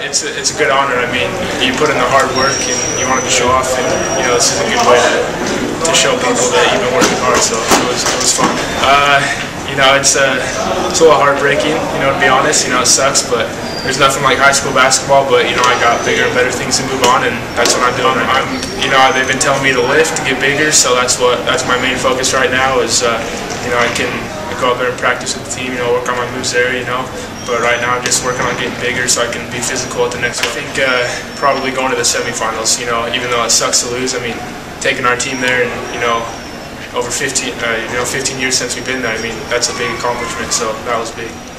It's a good honor. I mean, you put in the hard work and you wanted to show off, and you know, this is a good way to show people that you've been working hard. So it was fun. You know, it's a little heartbreaking, you know, to be honest. You know, it sucks, but there's nothing like high school basketball. But you know, I got bigger and better things to move on, and that's what I'm doing. I'm, you know, they've been telling me to lift, to get bigger, so that's my main focus right now. Is you know, I can go out there and practice with the team. You know, work on my moves there. You know, but right now I'm just working on getting bigger so I can be physical at the next one. I think probably going to the semifinals. You know, even though it sucks to lose, I mean, taking our team there, and you know, over 15 years since we've been there. I mean, that's a big accomplishment, so that was big.